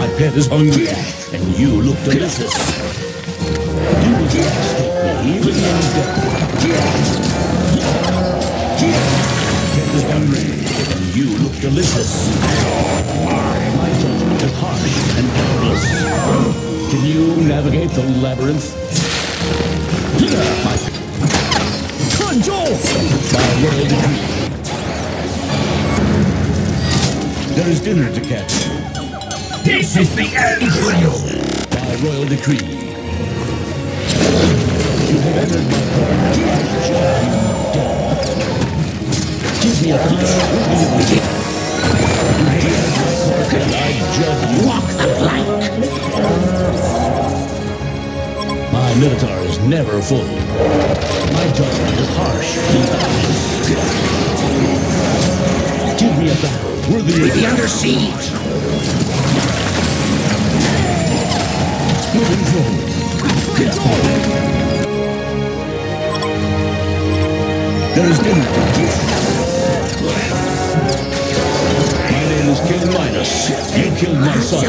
My pet is hungry, and you look delicious. You will stop me even in death. My pet is hungry, and you look delicious. My judgment is harsh and endless. Can you navigate the labyrinth? Control! My world. There is dinner to catch. This is the end for you! By royal decree. You have entered my court. Give me a piece of food. You have entered my court and I judge you. Walk the plank. My Minotaur is never full. My judgment is harsh and biased. Give me a battle. We're the under siege. Moving forward. There is dinner. My name is King Midas. You killed my son.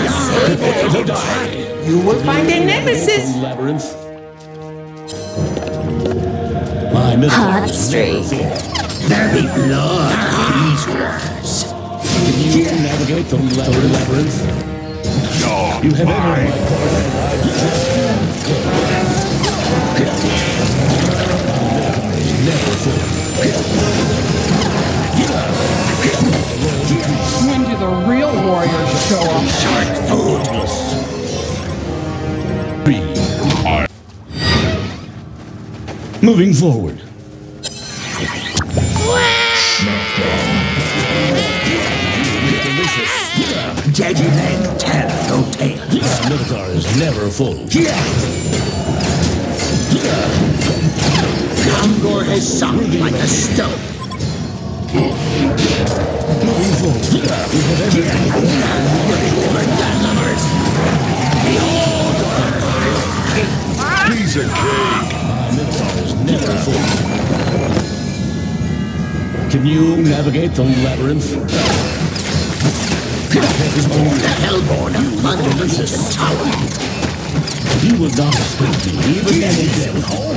Prepare to die. You will find a nemesis. Labyrinth. My mystery. There be blood on these walls. Can you navigate the labyrinth? No, you have entered my court and I judge you. I am never full. When do the real warriors show up? Shark food. Moving forward. Daddy Lang, tell no tales. The Minotaur is never full. Gomgor has sunk like a stone. Moving forward, we have everything. Behold our king. He's a king. The Minotaur is never full. Can you navigate the labyrinth? The Hellbourne of Motherless Tower. You will not escape me, even in a death hole.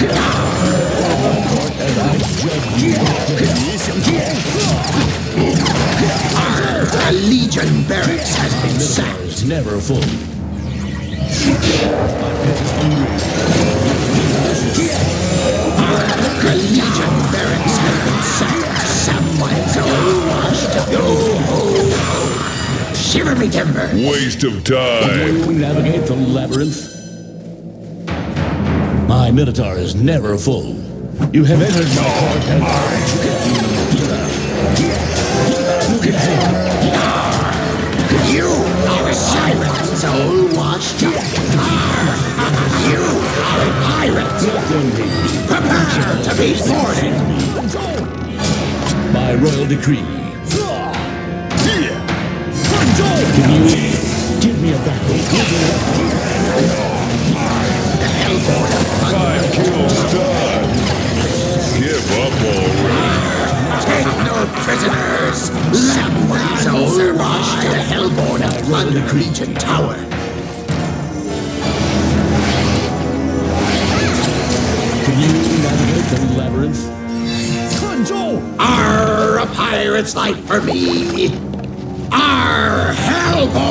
And I judge you. Our legion barracks has been sacked. Is never full. Our legion barracks has been sacked. Someone's all washed up. Oh. Shiver me timber. Waste of time. Can you navigate the labyrinth? My Minotaur is never full. You have entered my court and you are a siren's all washed up. You are a pirate. Prepare to be thwarted. By royal decree. Give me a battle. Five kills done. Give up already. Take no prisoners. Someone's over by the Hellbourne of London Legion Tower. Can you navigate the labyrinth? Arr, a pirate's life for me! Arr, Hellbourne!